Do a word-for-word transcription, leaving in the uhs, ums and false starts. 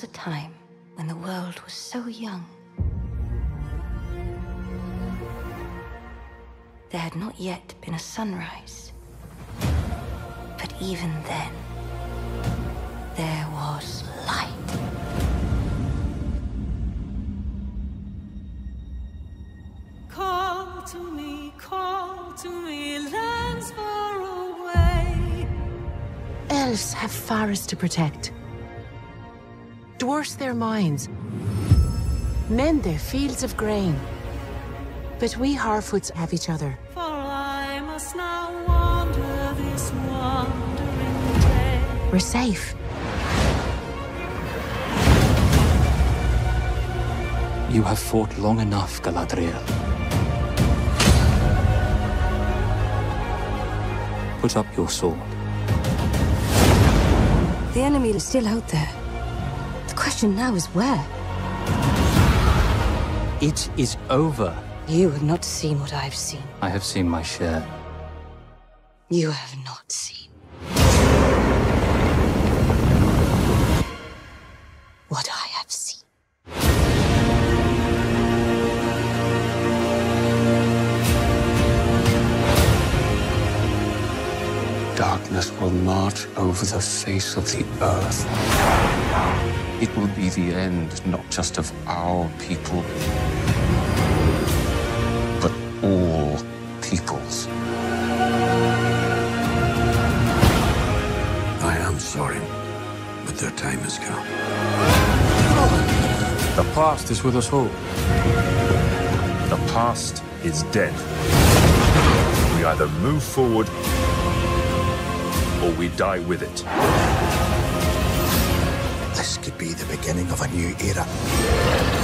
was a time when the world was so young. There had not yet been a sunrise. But even then, there was light. Call to me, call to me, lands far away. Elves have forests to protect. Dwarfs their mines. Men their fields of grain. But we Harfoots have each other. For I must now wander this wandering day. We're safe. You have fought long enough, Galadriel. Put up your sword. The enemy is still out there. The question now is where? It is over. You have not seen what I've seen. I have seen my share. You have not seen what I have seen. Darkness will march over the face of the earth. It will be the end, not just of our people, but all peoples. I am sorry, but their time has come. The past is with us all. The past is dead. We either move forward or we die with it. This could be the beginning of a new era.